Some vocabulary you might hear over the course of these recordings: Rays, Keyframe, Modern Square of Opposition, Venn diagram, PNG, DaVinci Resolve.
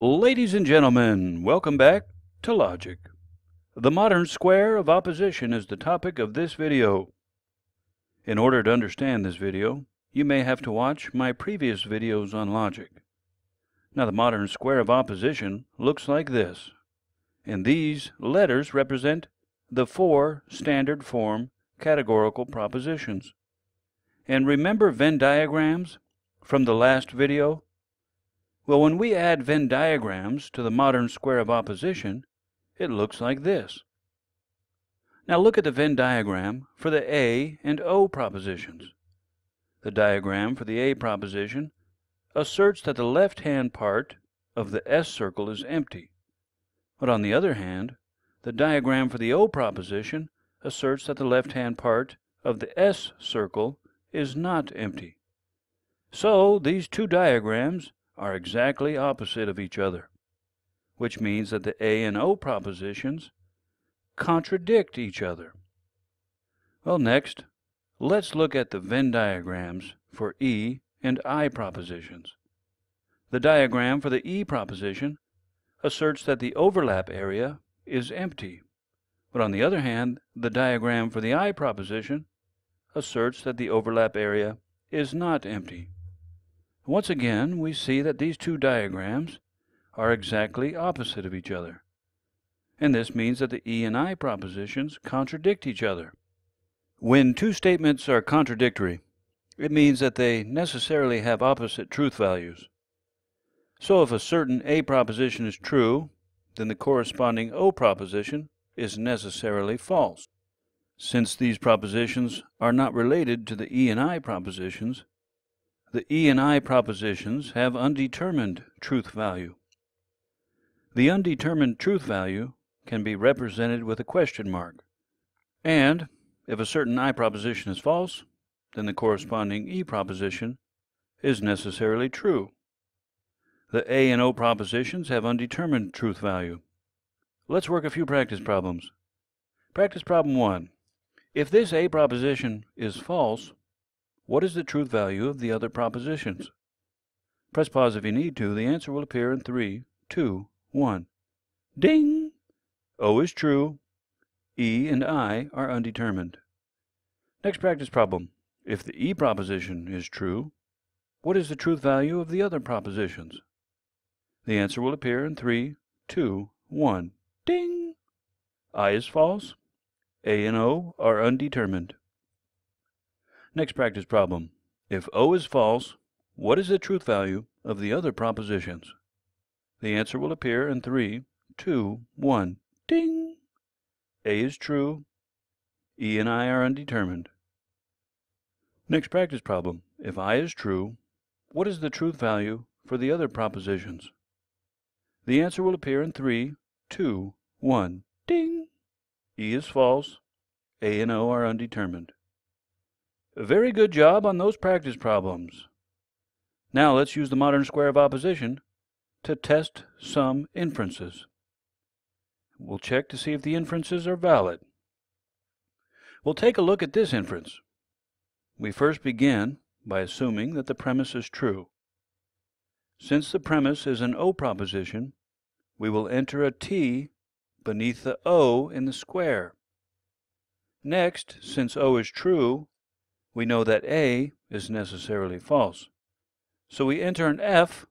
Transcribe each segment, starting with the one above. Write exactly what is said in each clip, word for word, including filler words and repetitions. Ladies and gentlemen, welcome back to Logic. The modern square of opposition is the topic of this video. In order to understand this video, you may have to watch my previous videos on logic. Now, the modern square of opposition looks like this, and these letters represent the four standard form categorical propositions. And remember Venn diagrams from the last video? Well, when we add Venn diagrams to the modern square of opposition, it looks like this. Now look at the Venn diagram for the A and O propositions. The diagram for the A proposition asserts that the left-hand part of the S circle is empty. But on the other hand, the diagram for the O proposition asserts that the left-hand part of the S circle is not empty. So these two diagrams are exactly opposite of each other, which means that the A and O propositions contradict each other. Well, next, let's look at the Venn diagrams for E and I propositions. The diagram for the E proposition asserts that the overlap area is empty, but on the other hand, the diagram for the I proposition asserts that the overlap area is not empty. Once again, we see that these two diagrams are exactly opposite of each other, and this means that the E and I propositions contradict each other. When two statements are contradictory, it means that they necessarily have opposite truth values. So if a certain A proposition is true, then the corresponding O proposition is necessarily false. Since these propositions are not related to the E and I propositions, the E and I propositions have undetermined truth value. The undetermined truth value can be represented with a question mark. And if a certain I proposition is false, then the corresponding E proposition is necessarily true. The A and O propositions have undetermined truth value. Let's work a few practice problems. Practice problem one. If this A proposition is false, what is the truth value of the other propositions? Press pause if you need to. The answer will appear in three, two, one. Ding! O is true. E and I are undetermined. Next practice problem. If the E proposition is true, what is the truth value of the other propositions? The answer will appear in three, two, one. Ding! I is false. A and O are undetermined. Next practice problem. If O is false, what is the truth value of the other propositions? The answer will appear in three, two, one. Ding! A is true. E and I are undetermined. Next practice problem. If I is true, what is the truth value for the other propositions? The answer will appear in three, two, one. Ding! E is false. A and O are undetermined. Very good job on those practice problems. Now let's use the modern square of opposition to test some inferences. We'll check to see if the inferences are valid. We'll take a look at this inference. We first begin by assuming that the premise is true. Since the premise is an O proposition, we will enter a T beneath the O in the square. Next, since O is true, we know that A is necessarily false, so we enter an F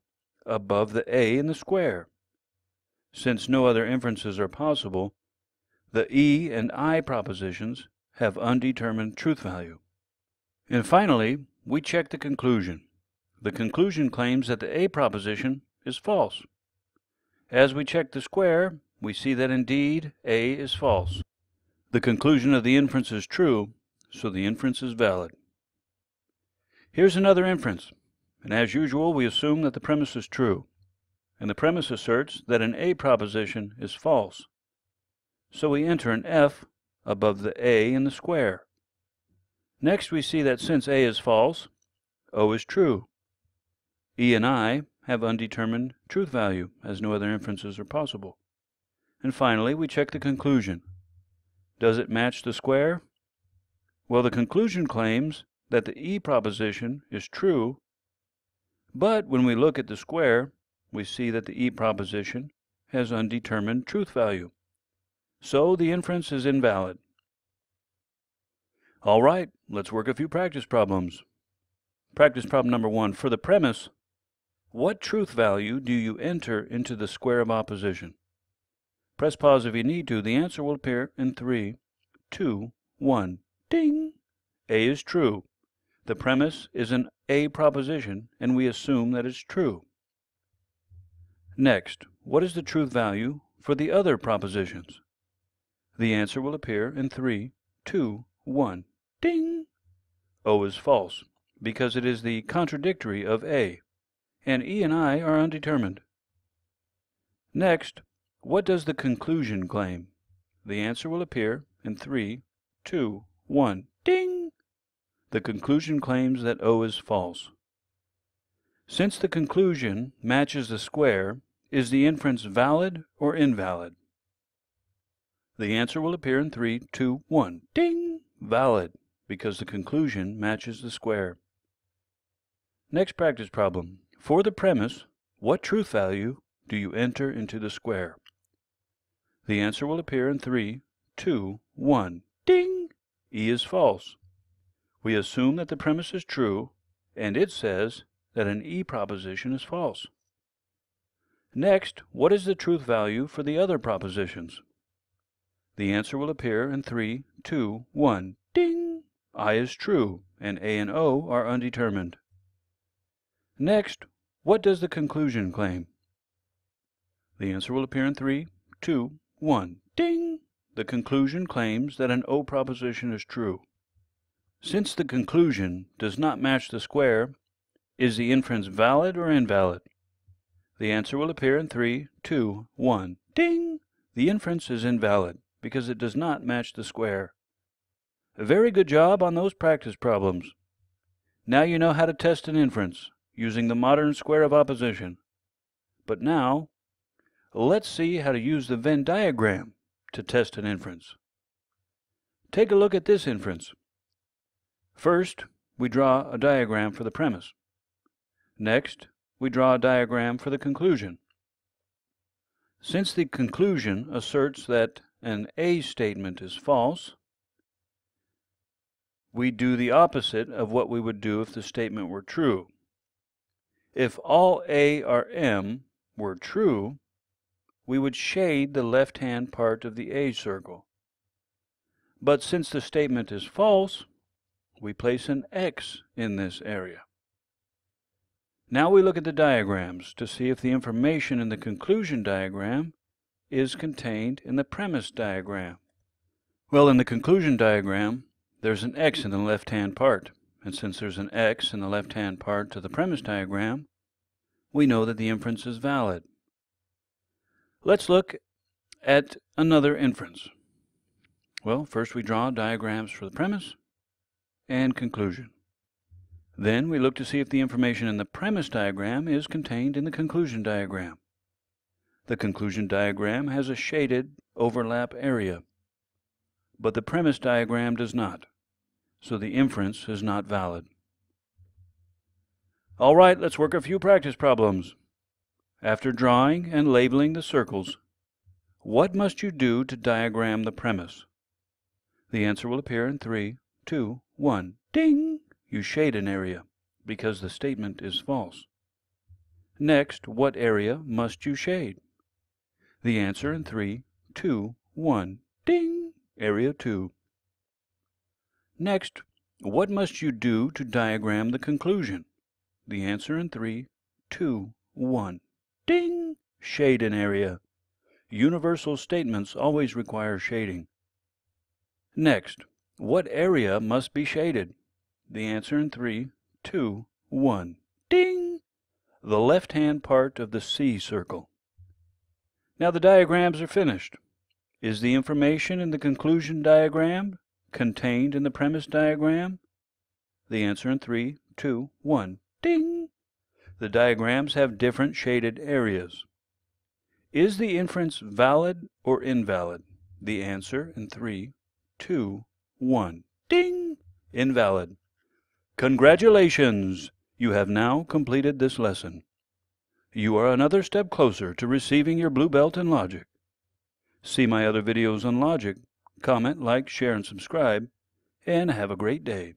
above the A in the square. Since no other inferences are possible, the E and I propositions have undetermined truth value. And finally, we check the conclusion. The conclusion claims that the A proposition is false. As we check the square, we see that indeed A is false. The conclusion of the inference is true, so the inference is valid. Here's another inference, and as usual we assume that the premise is true, and the premise asserts that an A proposition is false, so we enter an F above the A in the square. Next we see that since A is false, O is true. E and I have undetermined truth value, as no other inferences are possible. And finally we check the conclusion. Does it match the square? Well, the conclusion claims that the E proposition is true, but when we look at the square, we see that the E proposition has undetermined truth value. So the inference is invalid. All right, let's work a few practice problems. Practice problem number one. For the premise, what truth value do you enter into the square of opposition? Press pause if you need to. The answer will appear in three, two, one. Ding! A is true. The premise is an A proposition, and we assume that it's true. Next, what is the truth value for the other propositions? The answer will appear in three, two, one. Ding! O is false, because it is the contradictory of A, and E and I are undetermined. Next, what does the conclusion claim? The answer will appear in three, two, one. Ding! The conclusion claims that O is false. Since the conclusion matches the square, is the inference valid or invalid? The answer will appear in three, two, one. Ding! Valid, because the conclusion matches the square. Next practice problem. For the premise, what truth value do you enter into the square? The answer will appear in three, two, one. Ding! E is false. We assume that the premise is true, and it says that an E proposition is false. Next, what is the truth value for the other propositions? The answer will appear in three, two, one. Ding! I is true, and A and O are undetermined. Next, what does the conclusion claim? The answer will appear in three, two, one. Ding! The conclusion claims that an O proposition is true. Since the conclusion does not match the square, is the inference valid or invalid? The answer will appear in three, two, one. Ding! The inference is invalid, because it does not match the square. A very good job on those practice problems. Now you know how to test an inference using the modern square of opposition. But now, let's see how to use the Venn diagram to test an inference. Take a look at this inference. First, we draw a diagram for the premise. Next, we draw a diagram for the conclusion. Since the conclusion asserts that an A statement is false, we do the opposite of what we would do if the statement were true. If all A or M were true, we would shade the left-hand part of the A circle. But since the statement is false, we place an X in this area. Now we look at the diagrams to see if the information in the conclusion diagram is contained in the premise diagram. Well, in the conclusion diagram, there's an X in the left-hand part, and since there's an X in the left-hand part to the premise diagram, we know that the inference is valid. Let's look at another inference. Well, first we draw diagrams for the premise and conclusion. Then we look to see if the information in the premise diagram is contained in the conclusion diagram. The conclusion diagram has a shaded overlap area, but the premise diagram does not, so the inference is not valid. All right, let's work a few practice problems. After drawing and labeling the circles, what must you do to diagram the premise? The answer will appear in three, two, one. Ding! You shade an area, because the statement is false. Next, what area must you shade? The answer in three, two, one. Ding! Area two. Next, what must you do to diagram the conclusion? The answer in three, two, one. Ding! Shade an area. Universal statements always require shading. Next, what area must be shaded? The answer in three, two, one. Ding! The left-hand part of the C circle. Now the diagrams are finished. Is the information in the conclusion diagram contained in the premise diagram? The answer in three, two, one. Ding! The diagrams have different shaded areas. Is the inference valid or invalid? The answer in three, two, one. Ding! Invalid. Congratulations! You have now completed this lesson. you are another step closer to receiving your blue belt in logic. See my other videos on logic, comment, like, share, and subscribe, and have a great day.